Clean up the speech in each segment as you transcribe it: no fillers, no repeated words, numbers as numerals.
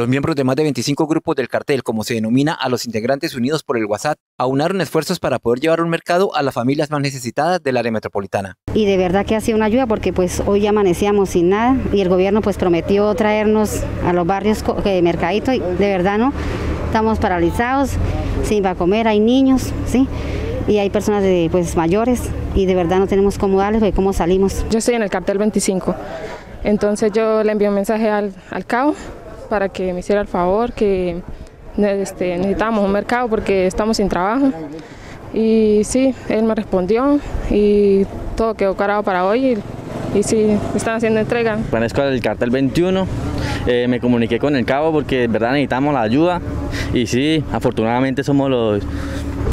Los miembros de más de 25 grupos del cartel, como se denomina a los integrantes unidos por el WhatsApp, aunaron esfuerzos para poder llevar un mercado a las familias más necesitadas del área metropolitana. Y de verdad que ha sido una ayuda porque pues hoy ya amanecíamos sin nada y el gobierno pues prometió traernos a los barrios de mercadito y de verdad no, estamos paralizados, sin va a comer, hay niños, ¿sí? Y hay personas de, pues, mayores y de verdad no tenemos cómo darles porque cómo salimos. Yo estoy en el cartel 25, entonces yo le envié un mensaje al cabo para que me hiciera el favor, que necesitábamos un mercado porque estamos sin trabajo. Y sí, él me respondió y todo quedó cargado para hoy y sí, están haciendo entrega. Pertenezco al cartel 21, me comuniqué con el cabo porque de verdad necesitamos la ayuda y sí, afortunadamente somos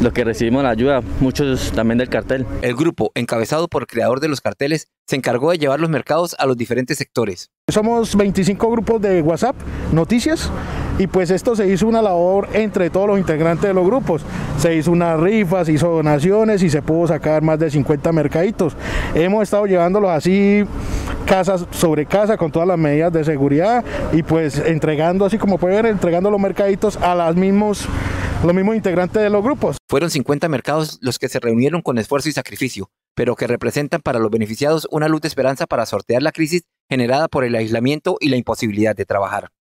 los que recibimos la ayuda, muchos también del cartel. El grupo, encabezado por el creador de los carteles, se encargó de llevar los mercados a los diferentes sectores. Somos 25 grupos de WhatsApp, noticias, y pues esto se hizo una labor entre todos los integrantes de los grupos. Se hizo unas rifas, se hizo donaciones y se pudo sacar más de 50 mercaditos. Hemos estado llevándolos así, casa sobre casa, con todas las medidas de seguridad y pues entregando, así como puede ver, entregando los mercaditos a los mismos integrantes de los grupos. Fueron 50 mercados los que se reunieron con esfuerzo y sacrificio, pero que representan para los beneficiados una luz de esperanza para sortear la crisis generada por el aislamiento y la imposibilidad de trabajar.